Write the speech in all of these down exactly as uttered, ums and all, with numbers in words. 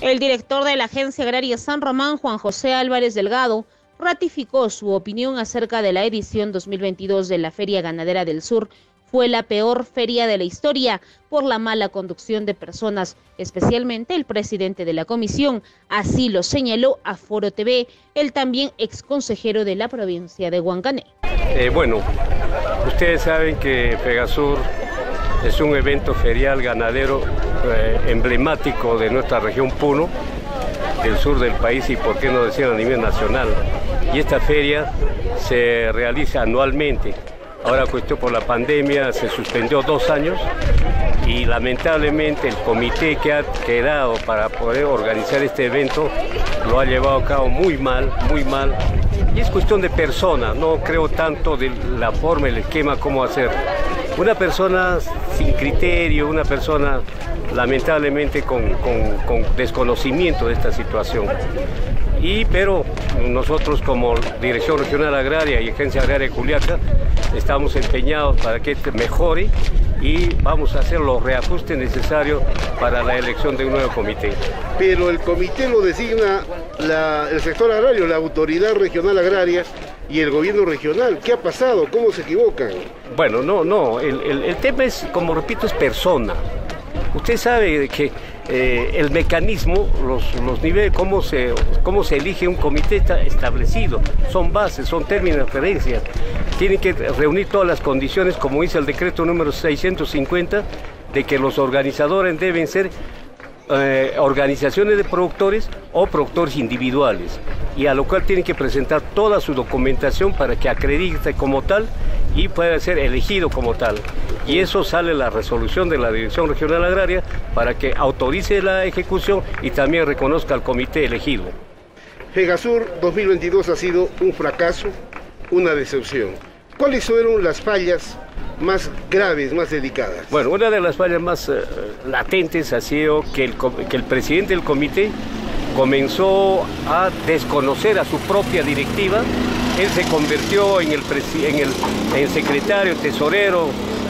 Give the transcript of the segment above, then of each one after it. El director de la Agencia Agraria San Román, Juan José Álvarez Delgado, ratificó su opinión acerca de la edición dos mil veintidós de la Feria Ganadera del Sur. Fue la peor feria de la historia por la mala conducción de personas, especialmente el presidente de la comisión. Así lo señaló a Foro T V, el también exconsejero de la provincia de Huancané. Eh, bueno, ustedes saben que Pegasur es un evento ferial ganadero eh, emblemático de nuestra región Puno, del sur del país y por qué no decir a nivel nacional. Y esta feria se realiza anualmente. Ahora, cuestión por la pandemia, se suspendió dos años y lamentablemente el comité que ha quedado para poder organizar este evento lo ha llevado a cabo muy mal, muy mal. Y es cuestión de persona, no creo tanto de la forma, el esquema, cómo hacer. Una persona sin criterio, una persona lamentablemente con, con, con desconocimiento de esta situación. Y, pero nosotros como Dirección Regional Agraria y Agencia Agraria de Juliaca estamos empeñados para que mejore y vamos a hacer los reajustes necesarios para la elección de un nuevo comité. Pero el comité lo designa la, el sector agrario, la autoridad regional agraria y el gobierno regional. ¿Qué ha pasado? ¿Cómo se equivocan? Bueno, no, no. El, el, el tema es, como repito, es persona. Usted sabe que eh, el mecanismo, los, los niveles, cómo se, cómo se elige un comité está establecido, son bases, son términos de referencia. Tienen que reunir todas las condiciones, como dice el decreto número seiscientos cincuenta, de que los organizadores deben ser eh, organizaciones de productores o productores individuales, y a lo cual tienen que presentar toda su documentación para que acredite como tal y pueda ser elegido como tal. Y eso sale la resolución de la Dirección Regional Agraria para que autorice la ejecución y también reconozca al comité elegido. Pegasur dos mil veintidós ha sido un fracaso, una decepción. ¿Cuáles fueron las fallas más graves, más delicadas? Bueno, una de las fallas más eh, latentes ha sido que el, que el presidente del comité comenzó a desconocer a su propia directiva. Él se convirtió en el, en el, en el secretario, tesorero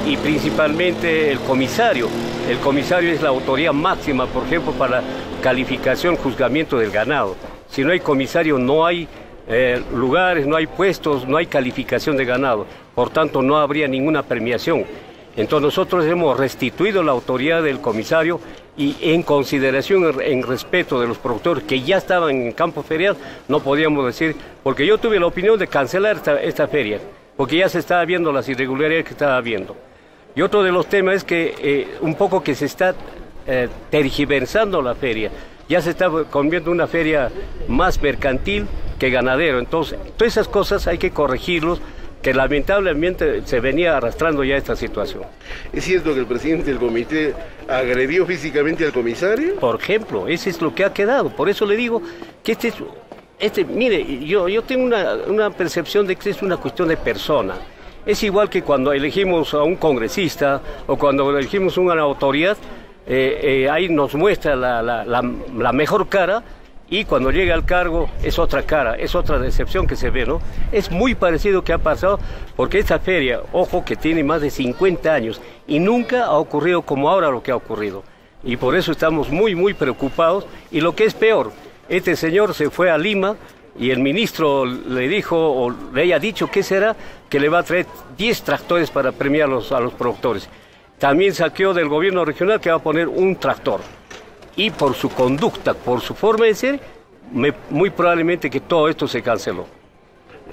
y principalmente el comisario. El comisario es la autoridad máxima, por ejemplo, para calificación, juzgamiento del ganado. Si no hay comisario, no hay eh, lugares, no hay puestos, no hay calificación de ganado. Por tanto, no habría ninguna premiación. Entonces, nosotros hemos restituido la autoridad del comisario y en consideración, en respeto de los productores que ya estaban en campo ferial, no podíamos decir, porque yo tuve la opinión de cancelar esta, esta feria, porque ya se estaba viendo las irregularidades que estaba viendo. Y otro de los temas es que eh, un poco que se está eh, tergiversando la feria, ya se está convirtiendo en una feria más mercantil que ganadero. Entonces, todas esas cosas hay que corregirlos, que lamentablemente se venía arrastrando ya esta situación. ¿Es cierto que el presidente del comité agredió físicamente al comisario? Por ejemplo, eso es lo que ha quedado. Por eso le digo que este, este mire, yo, yo tengo una, una percepción de que es una cuestión de persona. Es igual que cuando elegimos a un congresista o cuando elegimos a una autoridad, eh, eh, ahí nos muestra la, la, la, la mejor cara. Y cuando llega al cargo es otra cara, es otra decepción que se ve, ¿no? Es muy parecido que ha pasado, porque esta feria, ojo, que tiene más de cincuenta años y nunca ha ocurrido como ahora lo que ha ocurrido. Y por eso estamos muy, muy preocupados. Y lo que es peor, este señor se fue a Lima y el ministro le dijo, o le haya dicho, ¿qué será? Que le va a traer diez tractores para premiar a los, a los productores. También saqueó del gobierno regional que va a poner un tractor. Y por su conducta, por su forma de ser, me, muy probablemente que todo esto se canceló.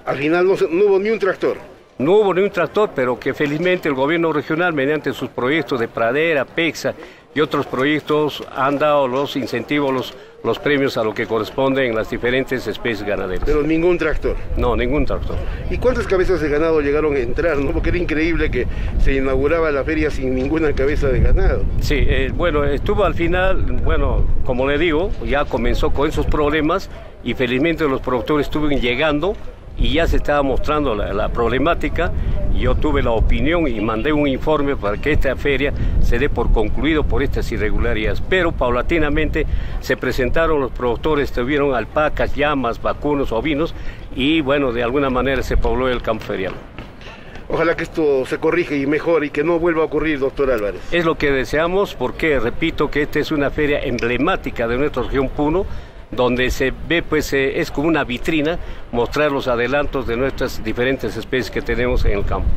Al final no, no hubo ni un tractor. No hubo ni un tractor, pero que felizmente el gobierno regional, mediante sus proyectos de pradera, PEXA y otros proyectos, han dado los incentivos, los, los premios a lo que corresponden las diferentes especies ganaderas. Pero ningún tractor. No, ningún tractor. ¿Y cuántas cabezas de ganado llegaron a entrar? ¿No? Porque era increíble que se inauguraba la feria sin ninguna cabeza de ganado. Sí, eh, bueno, estuvo al final, bueno, como le digo, ya comenzó con esos problemas y felizmente los productores estuvieron llegando. Y ya se estaba mostrando la, la problemática. Yo tuve la opinión y mandé un informe para que esta feria se dé por concluido por estas irregularidades. Pero paulatinamente se presentaron los productores, tuvieron alpacas, llamas, vacunos, ovinos y bueno, de alguna manera se pobló el campo ferial. Ojalá que esto se corrija y mejore y que no vuelva a ocurrir, doctor Álvarez. Es lo que deseamos, porque repito que esta es una feria emblemática de nuestra región Puno, donde se ve, pues eh, es como una vitrina, mostrar los adelantos de nuestras diferentes especies que tenemos en el campo.